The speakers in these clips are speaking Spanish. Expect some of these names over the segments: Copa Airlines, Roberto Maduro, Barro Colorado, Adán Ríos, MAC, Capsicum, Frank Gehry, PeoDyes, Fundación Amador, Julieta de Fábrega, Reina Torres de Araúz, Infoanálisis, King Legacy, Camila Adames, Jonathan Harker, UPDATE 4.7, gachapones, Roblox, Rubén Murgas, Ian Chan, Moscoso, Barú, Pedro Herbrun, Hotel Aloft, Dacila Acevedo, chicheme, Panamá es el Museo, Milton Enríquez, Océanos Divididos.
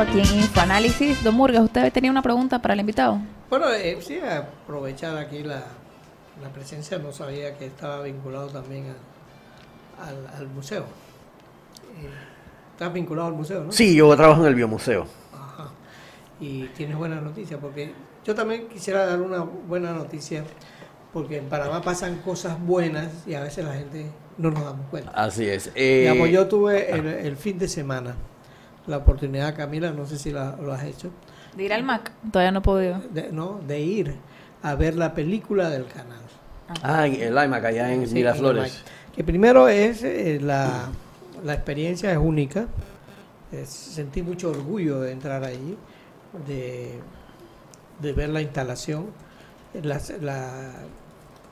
invitado aquí en Infoanálisis. Don Murgas, ¿usted tenía una pregunta para el invitado? Bueno, sí, aprovechar aquí la presencia, no sabía que estaba vinculado también al museo. ¿Estás vinculado al museo, no? Sí, yo trabajo en el Biomuseo. Ajá. Y tienes buenas noticias, porque yo también quisiera dar una buena noticia, porque en Panamá pasan cosas buenas y a veces la gente no nos damos cuenta. Así es. Digamos, yo tuve el fin de semana la oportunidad, Camila, no sé si lo has hecho, de ir al MAC. Todavía no he podido. De ir a ver la película del canal. Ah, el IMAC allá en Miraflores. Que primero es la experiencia es única. Sentí mucho orgullo de entrar allí, de ver la instalación. La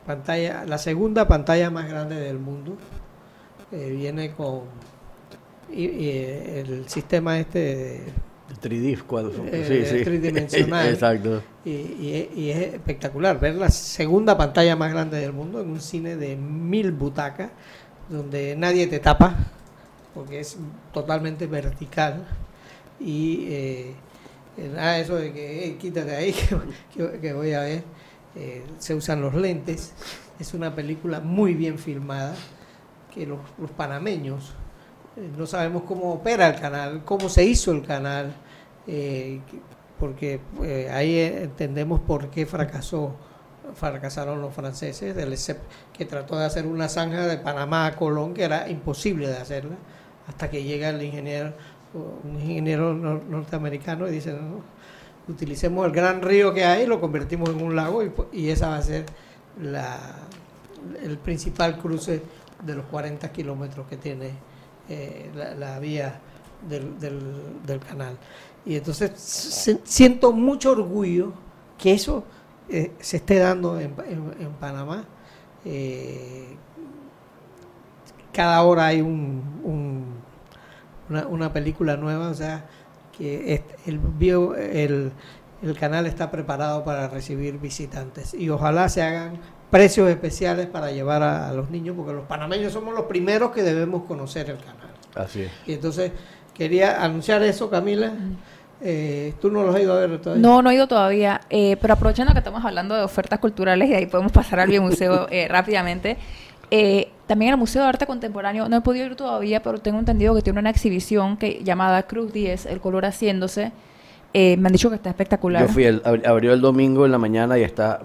pantalla, la segunda pantalla más grande del mundo, viene con el sistema este tridimensional. Exacto. Y es espectacular ver la segunda pantalla más grande del mundo en un cine de 1000 butacas donde nadie te tapa porque es totalmente vertical. Y nada, eso de que quítate ahí que voy a ver. Se usan los lentes. Es una película muy bien filmada, que los panameños no sabemos cómo opera el canal, cómo se hizo el canal, porque ahí entendemos por qué fracasaron los franceses, que trató de hacer una zanja de Panamá a Colón, que era imposible de hacerla, hasta que llega un ingeniero norteamericano y dice: no, utilicemos el gran río que hay, lo convertimos en un lago, y esa va a ser el principal cruce de los 40 kilómetros que tiene la vía del canal. Y entonces siento mucho orgullo que eso se esté dando en Panamá. Cada hora hay una película nueva, o sea que el canal está preparado para recibir visitantes, y ojalá se hagan precios especiales para llevar a los niños, porque los panameños somos los primeros que debemos conocer el canal. Así es. Y entonces quería anunciar eso, Camila. ¿Tú no los has ido a ver todavía? No, no he ido todavía, pero aprovechando que estamos hablando de ofertas culturales, y ahí podemos pasar al Biomuseo rápidamente. También el Museo de Arte Contemporáneo, no he podido ir todavía, pero tengo entendido que tiene una exhibición llamada Cruz 10, El color haciéndose. Me han dicho que está espectacular. Yo fui, abrió el domingo en la mañana y está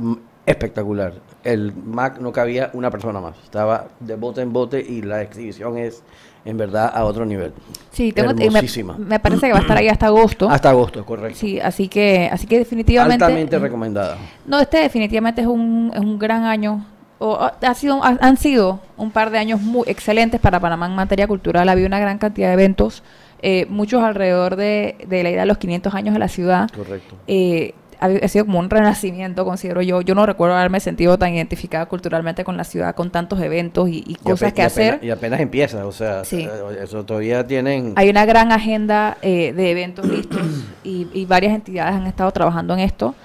espectacular. El MAC no cabía una persona más, estaba de bote en bote, y la exhibición es en verdad a otro nivel. Sí, hermosísima. Me parece que va a estar ahí hasta agosto. Hasta agosto, correcto. Sí, así que definitivamente altamente recomendada. No, este definitivamente es un gran año. Han sido un par de años muy excelentes para Panamá en materia cultural. Había una gran cantidad de eventos, muchos alrededor de la idea de los 500 años de la ciudad. Correcto. Ha sido como un renacimiento, considero yo. Yo no recuerdo haberme sentido tan identificada culturalmente con la ciudad, con tantos eventos y cosas que hacer. Y apenas empieza, o sea, sí. Eso todavía tienen. Hay una gran agenda de eventos listos y varias entidades han estado trabajando en esto.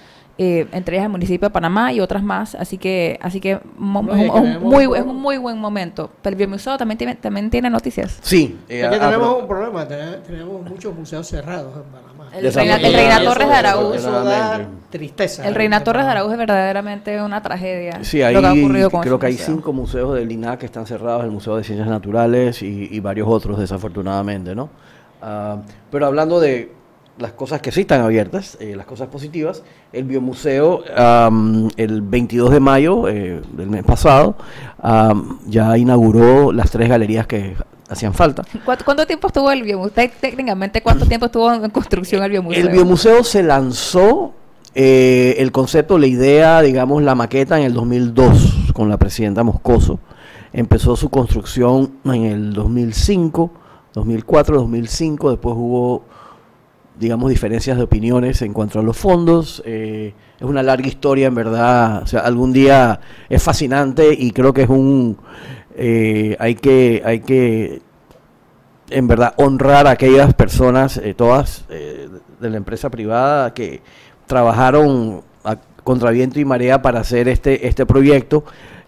Entre ellas el municipio de Panamá y otras más, así que es un muy buen momento. Pero el Biomuseo también tiene noticias. Sí. Porque tenemos un problema, tenemos muchos museos cerrados en Panamá. El Reina Torres de Araúz. Eso da tristeza. El Reina Torres de Araúz es verdaderamente una tragedia. Sí, ahí lo que ha ocurrido con creo que hay 5 museos del INAH que están cerrados, el Museo de Ciencias Naturales y varios otros, desafortunadamente, ¿no? Pero hablando de las cosas que sí están abiertas, las cosas positivas, el Biomuseo el 22 de mayo del mes pasado ya inauguró las 3 galerías que hacían falta. ¿Cuánto tiempo estuvo el Biomuseo? Técnicamente, ¿cuánto tiempo estuvo en construcción el Biomuseo? El Biomuseo se lanzó el concepto, la idea, digamos, la maqueta en el 2002 con la presidenta Moscoso. Empezó su construcción en el 2005, 2004, 2005, después hubo, digamos, diferencias de opiniones en cuanto a los fondos. Es una larga historia, en verdad. O sea, algún día es fascinante, y creo que es hay que en verdad honrar a aquellas personas, todas de la empresa privada, que trabajaron contra viento y marea para hacer este proyecto.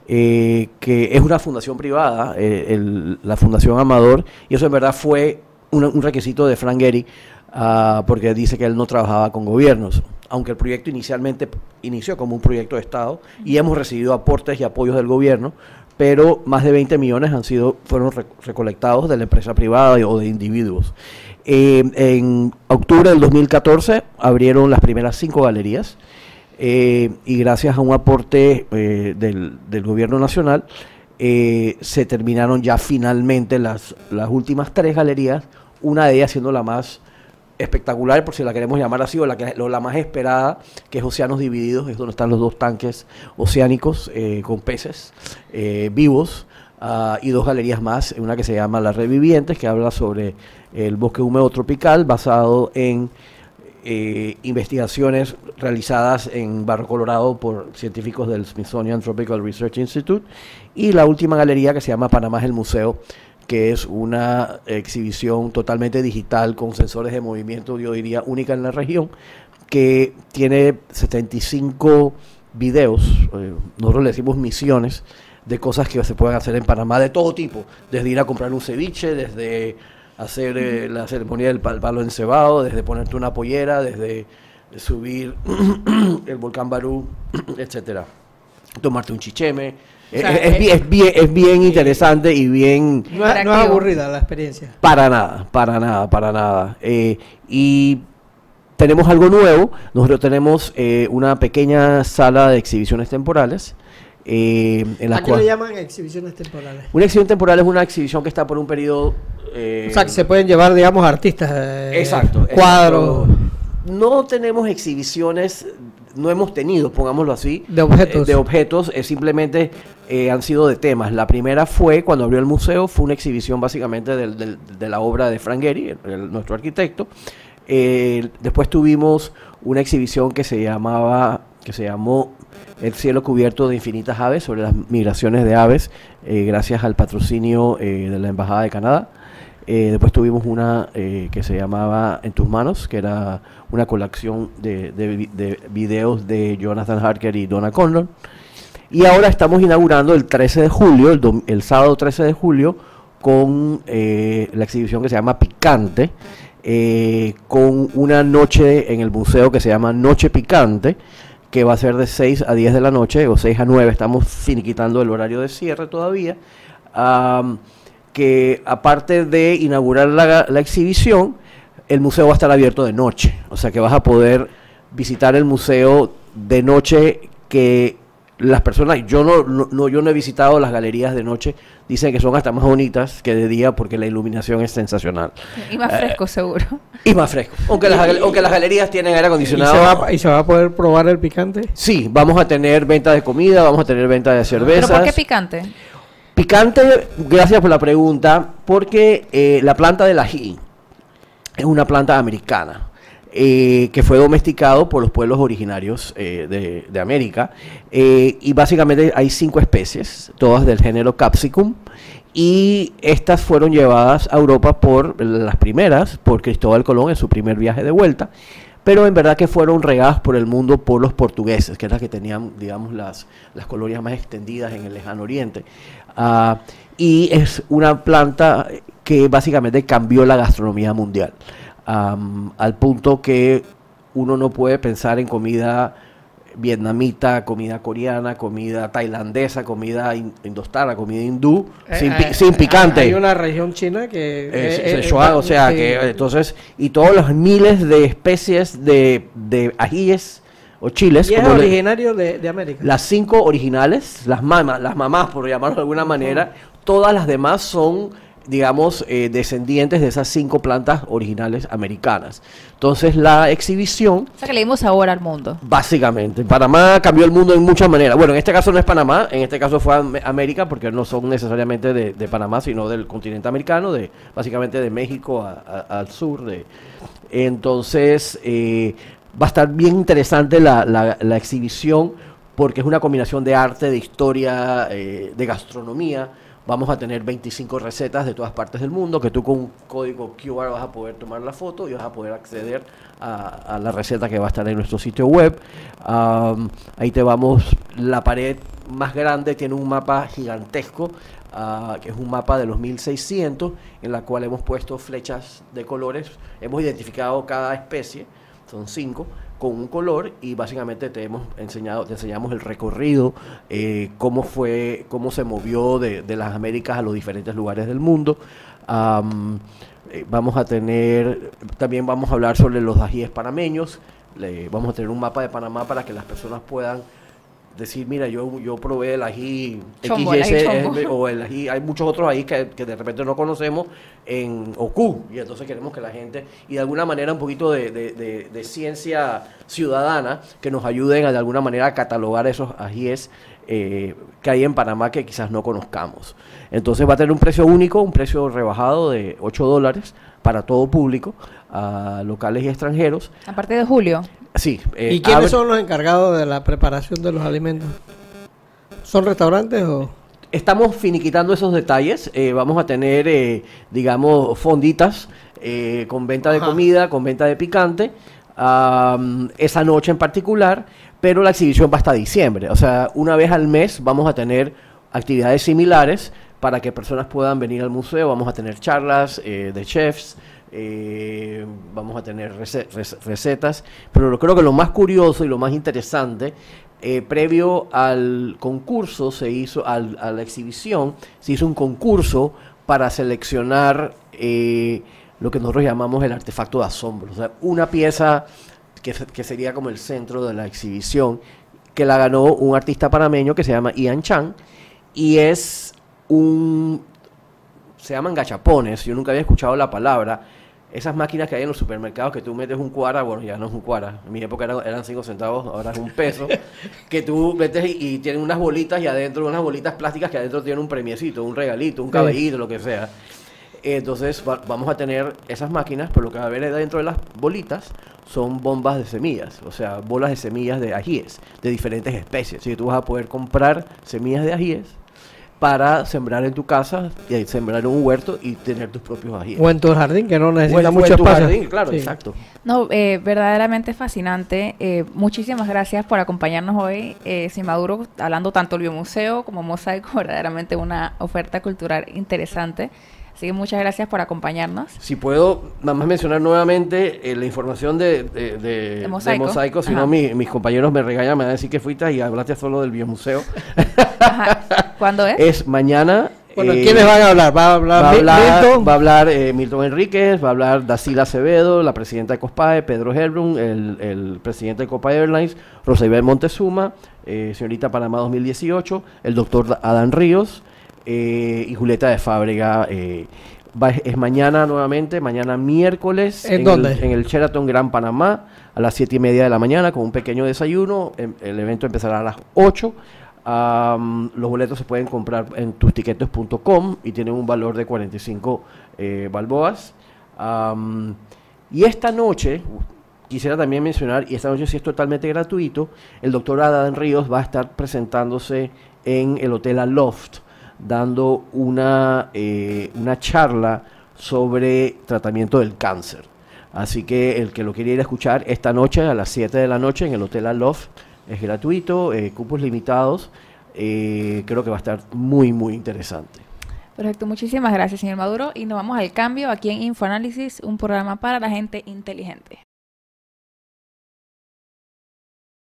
Que es una fundación privada, la Fundación Amador, y eso en verdad fue un requisito de Frank Gehry porque dice que él no trabajaba con gobiernos, aunque el proyecto inicialmente inició como un proyecto de Estado y hemos recibido aportes y apoyos del gobierno, pero más de 20 millones fueron recolectados de la empresa privada o de individuos. En octubre del 2014 abrieron las primeras 5 galerías y gracias a un aporte del gobierno nacional se terminaron ya finalmente las últimas 3 galerías, una de ellas siendo la más espectacular, por si la queremos llamar así, o la más esperada, que es Océanos Divididos, es donde están los 2 tanques oceánicos con peces vivos, y 2 galerías más, una que se llama Las Revivientes, que habla sobre el bosque húmedo tropical, basado en investigaciones realizadas en Barro Colorado por científicos del Smithsonian Tropical Research Institute, y la última galería que se llama Panamá es el Museo, que es una exhibición totalmente digital con sensores de movimiento, yo diría única en la región, que tiene 75 videos, nosotros le decimos misiones, de cosas que se pueden hacer en Panamá de todo tipo, desde ir a comprar un ceviche, desde hacer la ceremonia del palo encebado, desde ponerte una pollera, desde subir el volcán Barú, etcétera, tomarte un chicheme. Es bien interesante y bien... No es aburrida la experiencia. Para nada, para nada, para nada. Y tenemos algo nuevo. Nosotros tenemos una pequeña sala de exhibiciones temporales. ¿A qué le llaman exhibiciones temporales? Una exhibición temporal es una exhibición que está por un periodo... o sea, que se pueden llevar, digamos, artistas. Exacto. Cuadros. No tenemos exhibiciones... No hemos tenido, pongámoslo así, de objetos. Simplemente han sido de temas. La primera fue, cuando abrió el museo, fue una exhibición básicamente de la obra de Frank Gehry, nuestro arquitecto. Después tuvimos una exhibición que se llamó El cielo cubierto de infinitas aves, sobre las migraciones de aves, gracias al patrocinio de la Embajada de Canadá. Después tuvimos una que se llamaba En tus manos, que era una colección de videos de Jonathan Harker y Donna Conlon. Y ahora estamos inaugurando el 13 de julio, el sábado 13 de julio, con la exhibición que se llama Picante, con una noche en el museo que se llama Noche Picante, que va a ser de 6 a 10 de la noche, o 6 a 9, estamos finiquitando el horario de cierre todavía. Que aparte de inaugurar la exhibición, el museo va a estar abierto de noche, o sea que vas a poder visitar el museo de noche, que las personas, yo no he visitado las galerías de noche, dicen que son hasta más bonitas que de día porque la iluminación es sensacional. Y más fresco seguro. Y más fresco, aunque las galerías tienen aire acondicionado. ¿Y se va a poder probar el picante? Sí, vamos a tener venta de comida, vamos a tener venta de cervezas. ¿Pero por qué picante? Picante, gracias por la pregunta, porque la planta del ají es una planta americana que fue domesticado por los pueblos originarios de América y básicamente hay 5 especies, todas del género Capsicum, y estas fueron llevadas a Europa por Cristóbal Colón en su primer viaje de vuelta, pero en verdad que fueron regadas por el mundo por los portugueses, que eran las que tenían, digamos, las colonias más extendidas en el Lejano Oriente. Y es una planta que básicamente cambió la gastronomía mundial, al punto que uno no puede pensar en comida vietnamita, comida coreana, comida tailandesa, comida indostana, comida hindú, sin picante. Hay una región china que... Sichuan, o sea, que entonces... Y todos los miles de especies de ajíes o chiles... Y es originario de América. Las 5 originales, las mamás, por llamarlo de alguna manera, todas las demás son, digamos, descendientes de esas 5 plantas originales americanas. Entonces la exhibición... O sea que le dimos sabor al mundo. Básicamente. Panamá cambió el mundo en muchas maneras. Bueno, en este caso no es Panamá, en este caso fue América, porque no son necesariamente de Panamá, sino del continente americano, básicamente de México al sur. Entonces va a estar bien interesante la exhibición, porque es una combinación de arte, de historia, de gastronomía. Vamos a tener 25 recetas de todas partes del mundo que tú con un código QR vas a poder tomar la foto y vas a poder acceder a la receta que va a estar en nuestro sitio web. Ahí te vamos, la pared más grande tiene un mapa gigantesco, que es un mapa de los 1600, en la cual hemos puesto flechas de colores, hemos identificado cada especie, son 5, con un color, y básicamente te enseñamos el recorrido, cómo se movió de las Américas a los diferentes lugares del mundo. También vamos a hablar sobre los ajíes panameños. Vamos a tener un mapa de Panamá para que las personas puedan decir, mira, yo probé el ají chombo, o el ají, hay muchos otros ají que de repente no conocemos en OQ, y entonces queremos que la gente, y de alguna manera un poquito de ciencia ciudadana, que nos ayuden a de alguna manera a catalogar esos ajíes que hay en Panamá que quizás no conozcamos. Entonces va a tener un precio único, un precio rebajado de $8 para todo público, a locales y extranjeros. A partir de julio. Sí. ¿Y quiénes son los encargados de la preparación de los alimentos? ¿Son restaurantes o...? Estamos finiquitando esos detalles. Vamos a tener, digamos, fonditas con venta de comida, con venta de picante, esa noche en particular, pero la exhibición va hasta diciembre. O sea, una vez al mes vamos a tener actividades similares para que personas puedan venir al museo. Vamos a tener charlas de chefs, vamos a tener recetas, pero creo que lo más curioso y lo más interesante, previo al concurso se hizo, a la exhibición, se hizo un concurso para seleccionar lo que nosotros llamamos el artefacto de asombro, o sea, una pieza que sería como el centro de la exhibición, que la ganó un artista panameño que se llama Ian Chan, y es se llaman gachapones, yo nunca había escuchado la palabra. Esas máquinas que hay en los supermercados que tú metes un cuara, bueno, ya no es un cuara, en mi época eran 5 centavos, ahora es un peso, que tú metes y tienen unas bolitas, y adentro unas bolitas plásticas que adentro tienen un premiecito, un regalito, un cabellito, lo que sea. Entonces vamos a tener esas máquinas, pero lo que va a haber dentro de las bolitas son bombas de semillas, o sea, bolas de semillas de ajíes, de diferentes especies. Así que tú vas a poder comprar semillas de ajíes para sembrar en tu casa, y sembrar en un huerto y tener tus propios ajíes. O en tu jardín, que no necesita mucho espacio. Jardín, claro, sí. Exacto. No, verdaderamente fascinante. Muchísimas gracias por acompañarnos hoy, Sin Maduro, hablando tanto del Biomuseo como Mosaico, verdaderamente una oferta cultural interesante. Así que muchas gracias por acompañarnos. Si puedo, nada más mencionar nuevamente la información de Mosaico, si no mis compañeros me regañan, me van a decir que fuiste y hablaste solo del Biomuseo. Ajá. ¿Cuándo es? Es mañana. Bueno, ¿quiénes van a hablar? Va a hablar Milton Enríquez, va a hablar Dacila Acevedo, la presidenta de COSPAE, Pedro Herbrun, el presidente de Copa Airlines, Rosabel Montezuma, señorita Panamá 2018, el doctor Adán Ríos, y Julieta de Fábrega. Es mañana nuevamente, mañana miércoles. ¿En dónde? En el Sheraton Gran Panamá, a las 7:30 de la mañana, con un pequeño desayuno. El evento empezará a las 8. Los boletos se pueden comprar en tustiquetos.com y tienen un valor de 45 balboas. Y esta noche, quisiera también mencionar, y esta noche sí es totalmente gratuito, el doctor Adán Ríos va a estar presentándose en el Hotel Aloft, dando una charla sobre tratamiento del cáncer. Así que el que lo quiere ir a escuchar, esta noche a las 7 de la noche en el Hotel Aloft, es gratuito, cupos limitados, creo que va a estar muy, muy interesante. Perfecto, muchísimas gracias, señor Maduro, y nos vamos al cambio aquí en Infoanálisis, un programa para la gente inteligente.